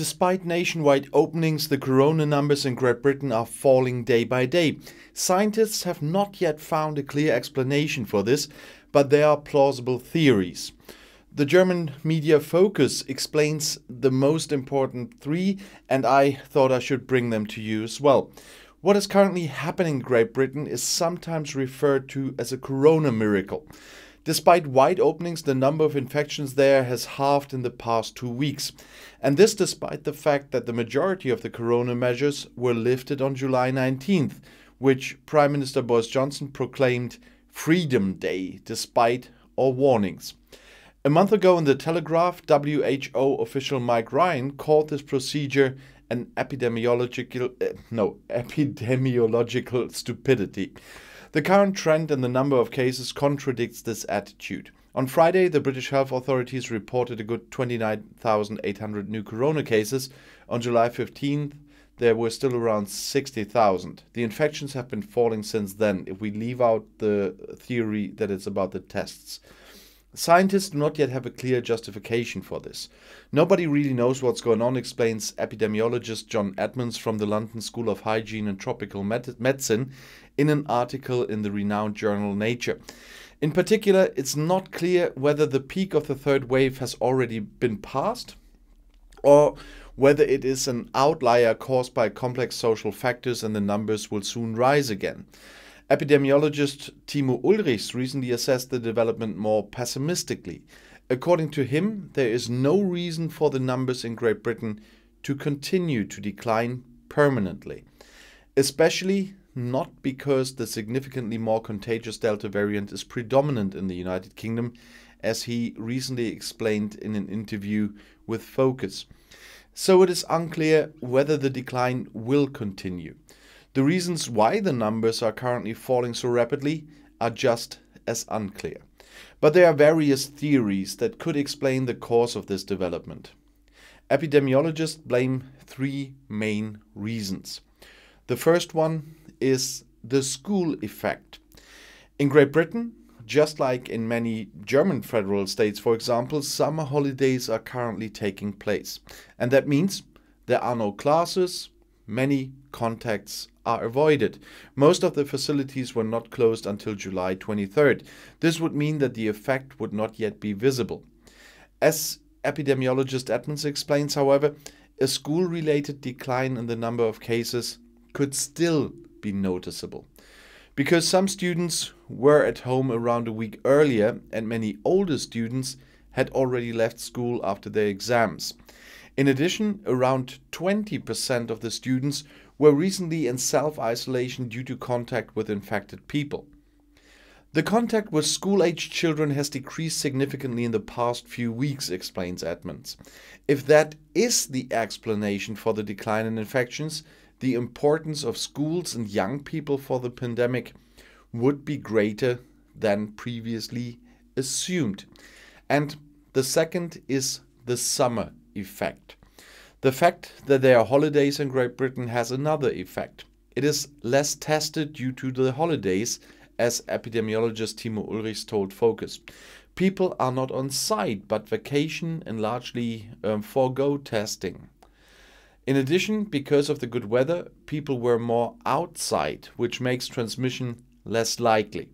Despite nationwide openings, the corona numbers in Great Britain are falling day by day. Scientists have not yet found a clear explanation for this, but there are plausible theories. The German media Focus explains the most important three, and I thought I should bring them to you as well. What is currently happening in Great Britain is sometimes referred to as a corona miracle. Despite wide openings, the number of infections there has halved in the past 2 weeks. And this despite the fact that the majority of the corona measures were lifted on July 19th, which Prime Minister Boris Johnson proclaimed Freedom Day, despite all warnings. A month ago in The Telegraph, WHO official Mike Ryan called this procedure an epidemiological stupidity. The current trend in the number of cases contradicts this attitude. On Friday, the British health authorities reported a good 29,800 new corona cases. On July 15th, there were still around 60,000. The infections have been falling since then, if we leave out the theory that it's about the tests. Scientists do not yet have a clear justification for this. Nobody really knows what's going on, explains epidemiologist John Edmunds from the London School of Hygiene and Tropical Medicine in an article in the renowned journal Nature. In particular, it's not clear whether the peak of the third wave has already been passed or whether it is an outlier caused by complex social factors and the numbers will soon rise again. Epidemiologist Timo Ulrichs recently assessed the development more pessimistically. According to him, there is no reason for the numbers in Great Britain to continue to decline permanently, especially not because the significantly more contagious Delta variant is predominant in the United Kingdom, as he recently explained in an interview with Focus. So it is unclear whether the decline will continue. The reasons why the numbers are currently falling so rapidly are just as unclear. But there are various theories that could explain the cause of this development. Epidemiologists blame three main reasons. The first one is the school effect. In Great Britain, just like in many German federal states, for example, summer holidays are currently taking place. And that means there are no classes, many contacts are avoided. Most of the facilities were not closed until July 23rd. This would mean that the effect would not yet be visible. As epidemiologist Edmunds explains, however, a school-related decline in the number of cases could still be noticeable. Because some students were at home around a week earlier and many older students had already left school after their exams. In addition, around 20% of the students were recently in self-isolation due to contact with infected people. The contact with school-aged children has decreased significantly in the past few weeks, explains Edmunds. If that is the explanation for the decline in infections, the importance of schools and young people for the pandemic would be greater than previously assumed. And the second is the summer effect. The fact that there are holidays in Great Britain has another effect. It is less tested due to the holidays, as epidemiologist Timo Ulrichs told Focus. People are not on site but vacation and largely forego testing. In addition, because of the good weather, people were more outside, which makes transmission less likely.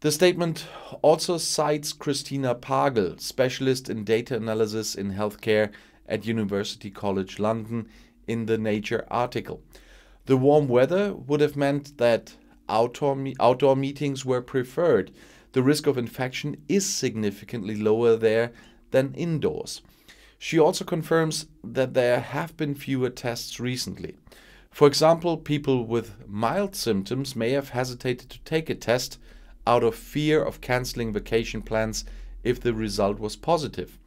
The statement also cites Christina Pagel, specialist in data analysis in healthcare at University College London, in the Nature article. The warm weather would have meant that outdoor meetings were preferred. The risk of infection is significantly lower there than indoors. She also confirms that there have been fewer tests recently. For example, people with mild symptoms may have hesitated to take a test out of fear of cancelling vacation plans if the result was positive.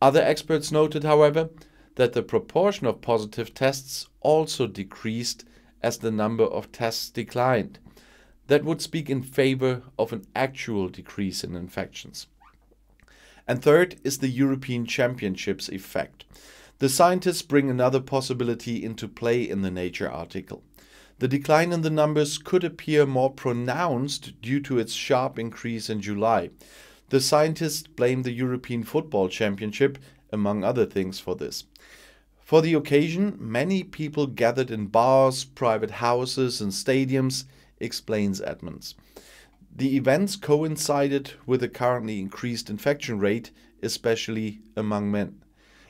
Other experts noted, however, that the proportion of positive tests also decreased as the number of tests declined. That would speak in favor of an actual decrease in infections. And third is the European Championships effect. The scientists bring another possibility into play in the Nature article. The decline in the numbers could appear more pronounced due to its sharp increase in July. The scientists blame the European Football Championship, among other things, for this. For the occasion, many people gathered in bars, private houses and stadiums, explains Edmunds. The events coincided with the currently increased infection rate, especially among men.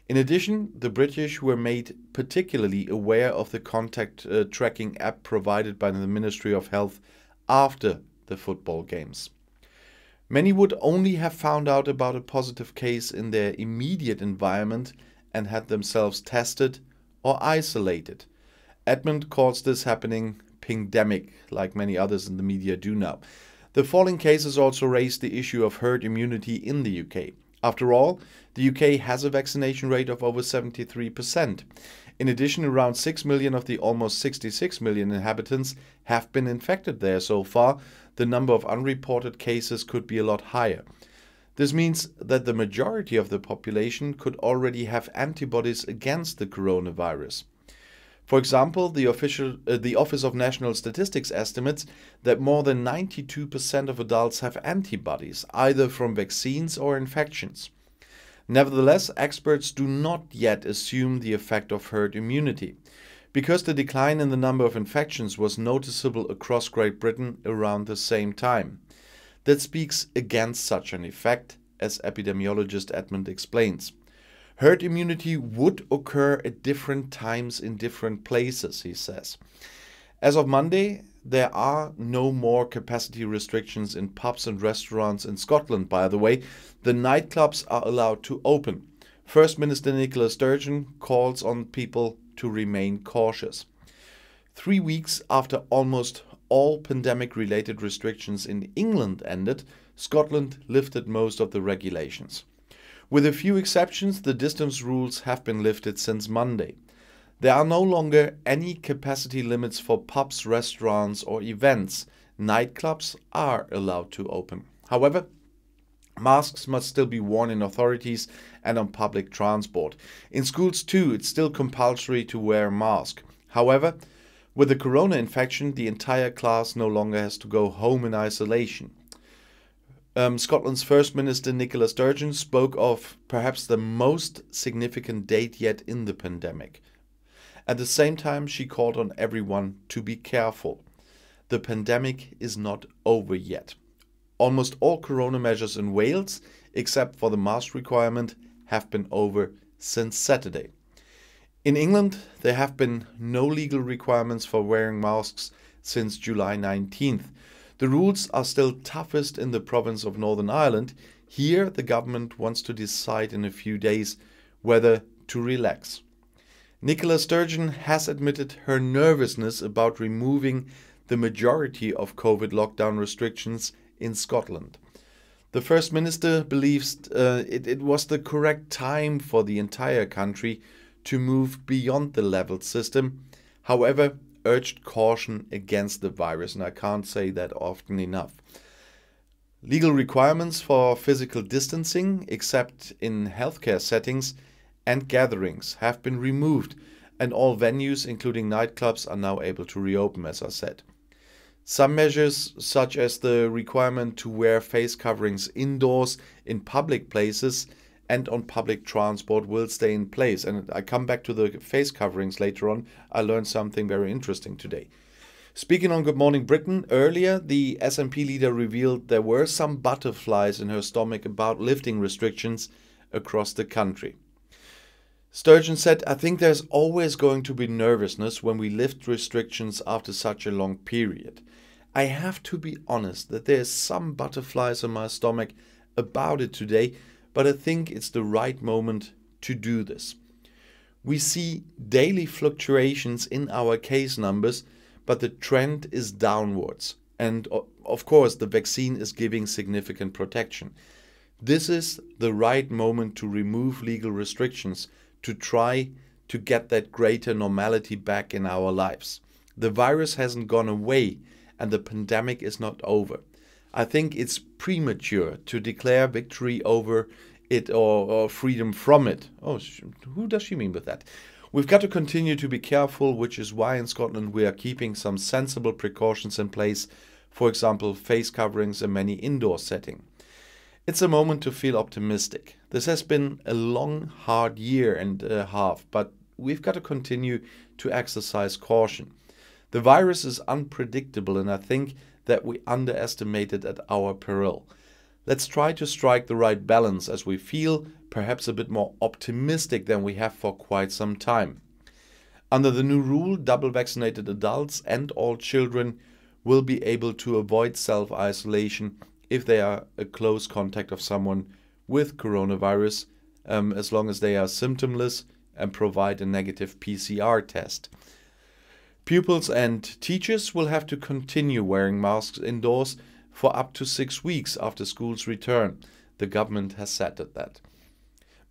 In addition, the British were made particularly aware of the contact tracking app provided by the Ministry of Health after the football games. Many would only have found out about a positive case in their immediate environment and had themselves tested or isolated. Edmund calls this happening pingdemic, like many others in the media do now. The falling cases also raised the issue of herd immunity in the UK. After all, the UK has a vaccination rate of over 73%. In addition, around 6 million of the almost 66 million inhabitants have been infected there so far. The number of unreported cases could be a lot higher. This means that the majority of the population could already have antibodies against the coronavirus. For example, the Office of National Statistics estimates that more than 92% of adults have antibodies, either from vaccines or infections. Nevertheless, experts do not yet assume the effect of herd immunity. Because the decline in the number of infections was noticeable across Great Britain around the same time. That speaks against such an effect, as epidemiologist Edmund explains. Herd immunity would occur at different times in different places, he says. As of Monday, there are no more capacity restrictions in pubs and restaurants in Scotland, by the way. The nightclubs are allowed to open. First Minister Nicola Sturgeon calls on people to remain cautious. 3 weeks after almost all pandemic-related restrictions in England ended, Scotland lifted most of the regulations. With a few exceptions, the distance rules have been lifted since Monday. There are no longer any capacity limits for pubs, restaurants or events. Nightclubs are allowed to open. However, masks must still be worn in authorities and on public transport. In schools too, it's still compulsory to wear a mask. However, with the corona infection, the entire class no longer has to go home in isolation. Scotland's First Minister Nicola Sturgeon spoke of perhaps the most significant date yet in the pandemic. At the same time, she called on everyone to be careful. The pandemic is not over yet. Almost all corona measures in Wales, except for the mask requirement, have been over since Saturday. In England, there have been no legal requirements for wearing masks since July 19th. The rules are still toughest in the province of Northern Ireland. Here, the government wants to decide in a few days whether to relax. Nicola Sturgeon has admitted her nervousness about removing the majority of COVID lockdown restrictions in Scotland. The First Minister believes it was the correct time for the entire country to move beyond the levelled system. However, urged caution against the virus, and I can't say that often enough. Legal requirements for physical distancing, except in healthcare settings and gatherings, have been removed, and all venues, including nightclubs, are now able to reopen, as I said. Some measures, such as the requirement to wear face coverings indoors, in public places and on public transport, will stay in place. And I come back to the face coverings later on. I learned something very interesting today. Speaking on Good Morning Britain earlier, the SNP leader revealed there were some butterflies in her stomach about lifting restrictions across the country. Sturgeon said, "I think there's always going to be nervousness when we lift restrictions after such a long period. I have to be honest that there's some butterflies in my stomach about it today, but I think it's the right moment to do this. We see daily fluctuations in our case numbers, but the trend is downwards. And of course, the vaccine is giving significant protection. This is the right moment to remove legal restrictions, to try to get that greater normality back in our lives. The virus hasn't gone away and the pandemic is not over. I think it's premature to declare victory over it or freedom from it." Oh, who does she mean with that? "We've got to continue to be careful, which is why in Scotland we are keeping some sensible precautions in place, for example, face coverings in many indoor settings. It's a moment to feel optimistic. This has been a long, hard year and a half, but we've got to continue to exercise caution. The virus is unpredictable, and I think that we underestimated at our peril. Let's try to strike the right balance as we feel perhaps a bit more optimistic than we have for quite some time. Under the new rule, double vaccinated adults and all children will be able to avoid self-isolation if they are a close contact of someone with coronavirus, as long as they are symptomless and provide a negative PCR test. Pupils and teachers will have to continue wearing masks indoors for up to 6 weeks after school's return. The government has said that.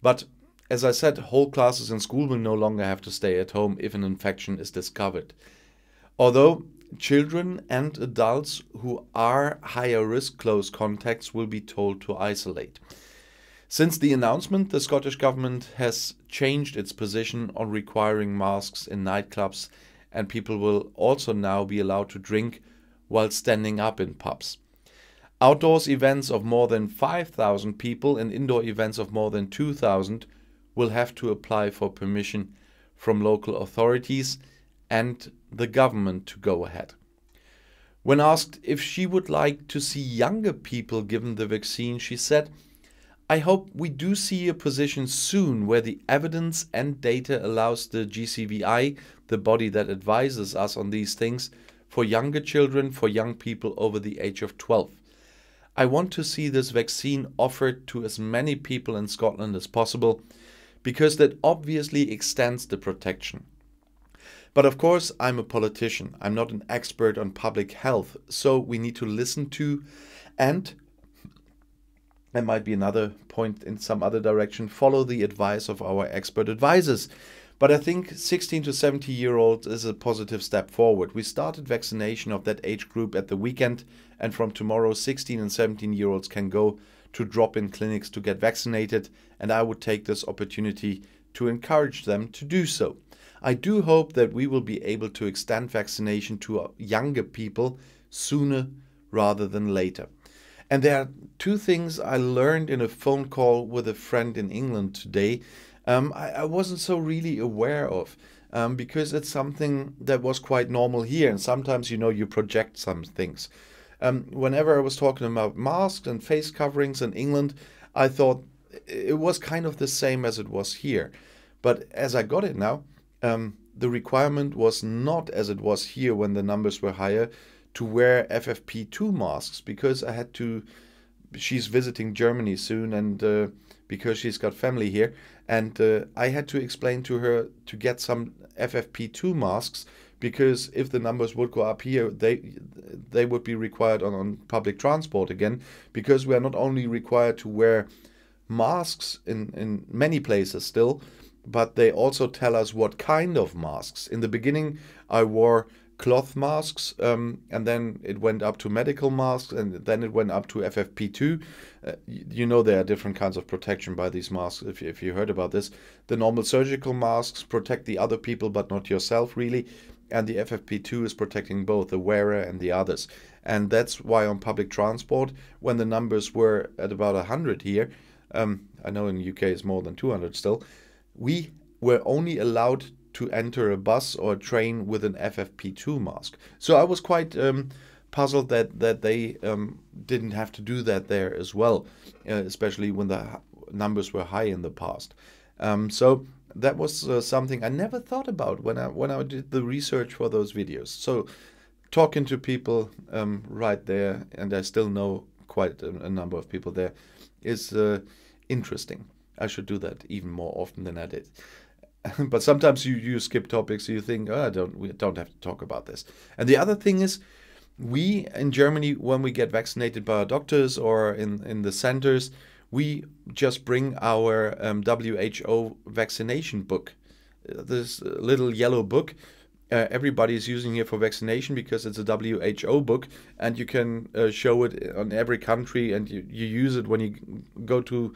But as I said, whole classes in school will no longer have to stay at home if an infection is discovered. Although children and adults who are higher risk close contacts will be told to isolate. Since the announcement, the Scottish government has changed its position on requiring masks in nightclubs, and people will also now be allowed to drink while standing up in pubs. Outdoors events of more than 5,000 people and indoor events of more than 2,000 will have to apply for permission from local authorities and the government to go ahead. When asked if she would like to see younger people given the vaccine, she said, "I hope we do see a position soon where the evidence and data allows the GCVI, the body that advises us on these things, for younger children, for young people over the age of 12. I want to see this vaccine offered to as many people in Scotland as possible, because that obviously extends the protection. But of course, I'm a politician. I'm not an expert on public health, so we need to listen to, and there might be another point in some other direction, follow the advice of our expert advisors." But I think 16 to 70-year-olds is a positive step forward. We started vaccination of that age group at the weekend, and from tomorrow 16 and 17-year-olds can go to drop-in clinics to get vaccinated, and I would take this opportunity to encourage them to do so. I do hope that we will be able to extend vaccination to younger people sooner rather than later. And there are two things I learned in a phone call with a friend in England today. I wasn't so really aware of, because it's something that was quite normal here, and sometimes, you know, you project some things. Whenever I was talking about masks and face coverings in England, I thought it was kind of the same as it was here. But as I got it now, the requirement was not as it was here when the numbers were higher to wear FFP2 masks, because I had to, she's visiting Germany soon, and because she's got family here, and I had to explain to her to get some FFP2 masks, because if the numbers would go up here, they would be required on public transport again, because we are not only required to wear masks in many places still, but they also tell us what kind of masks. In the beginning, I wore cloth masks, and then it went up to medical masks, and then it went up to FFP2. You know, there are different kinds of protection by these masks, if you heard about this. The normal surgical masks protect the other people, but not yourself, really. And the FFP2 is protecting both the wearer and the others. And that's why on public transport, when the numbers were at about 100 here, I know in the UK it's more than 200 still, we were only allowed to enter a bus or a train with an FFP2 mask. So I was quite puzzled that they didn't have to do that there as well, especially when the numbers were high in the past. So that was something I never thought about when I did the research for those videos. So talking to people right there, and I still know quite a number of people there, is interesting. I should do that even more often than I did. But sometimes you skip topics, you think, oh, we don't have to talk about this. And the other thing is, we in Germany, when we get vaccinated by our doctors or in the centers, we just bring our WHO vaccination book, this little yellow book. Everybody is using it for vaccination because it's a WHO book, and you can show it on every country, and you use it when you go to,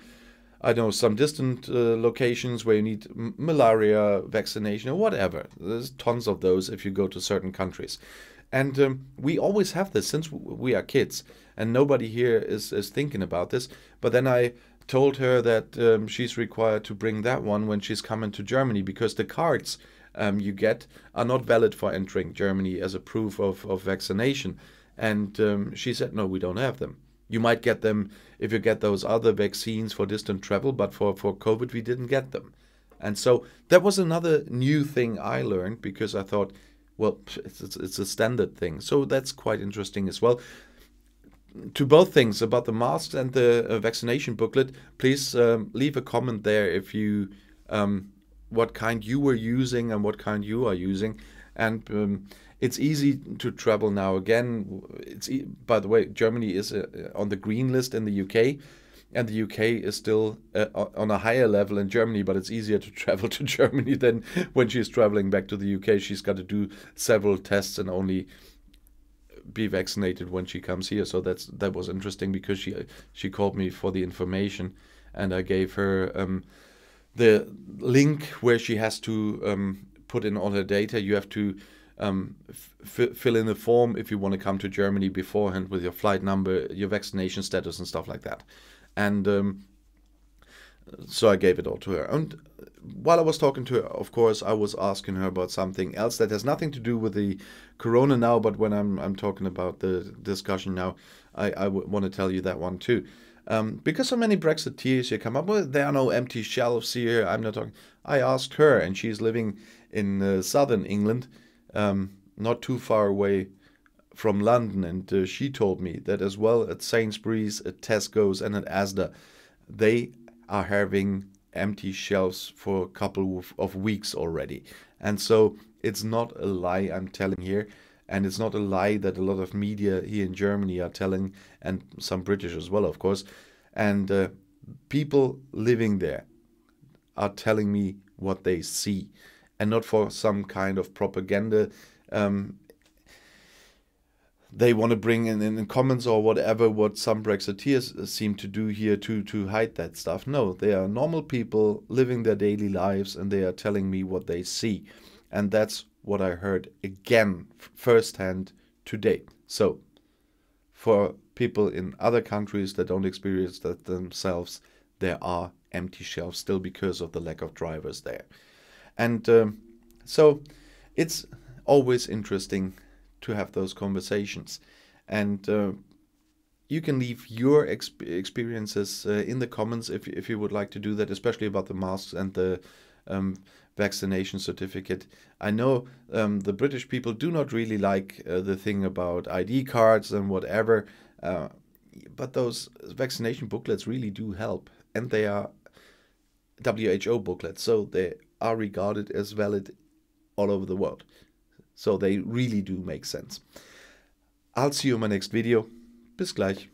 I know, some distant locations where you need malaria vaccination or whatever. There's tons of those if you go to certain countries. And we always have this since we are kids, and nobody here is thinking about this. But then I told her that she's required to bring that one when she's coming to Germany, because the cards you get are not valid for entering Germany as a proof of vaccination. And she said, no, we don't have them. You might get them if you get those other vaccines for distant travel, but for COVID, we didn't get them. And so that was another new thing I learned, because I thought, well, it's a standard thing. So that's quite interesting as well. To both things about the masks and the vaccination booklet, please leave a comment there if you what kind you were using and what kind you are using. And it's easy to travel now again. It's by the way, Germany is on the green list in the UK, and the UK is still on a higher level in Germany, but it's easier to travel to Germany than when she's traveling back to the UK. She's got to do several tests and only be vaccinated when she comes here. So that was interesting, because she called me for the information, and I gave her the link where she has to put in all her data. You have to fill in the form if you want to come to Germany beforehand, with your flight number, your vaccination status, and stuff like that. And so I gave it all to her. And while I was talking to her, of course, I was asking her about something else that has nothing to do with the corona now, but when I'm talking about the discussion now, I want to tell you that one too. Because so many Brexiteers here come up, well, there are no empty shelves here, I'm not talking. I asked her, and she's living in southern England, not too far away from London, and she told me that as well at Sainsbury's, at Tesco's, and at Asda, they are having empty shelves for a couple of weeks already. And so it's not a lie I'm telling here, and it's not a lie that a lot of media here in Germany are telling, and some British as well, of course. And people living there are telling me what they see, and not for some kind of propaganda. They want to bring in comments or whatever, what some Brexiteers seem to do here to hide that stuff. No, they are normal people living their daily lives, and they are telling me what they see. And that's what I heard again, firsthand today. So for people in other countries that don't experience that themselves, there are empty shelves still because of the lack of drivers there. And so it's always interesting to have those conversations, and you can leave your experiences in the comments if you would like to do that, especially about the masks and the vaccination certificate. I know the British people do not really like the thing about ID cards and whatever, but those vaccination booklets really do help, and they are WHO booklets, so they are regarded as valid all over the world. So they really do make sense. I'll see you in my next video. Bis gleich.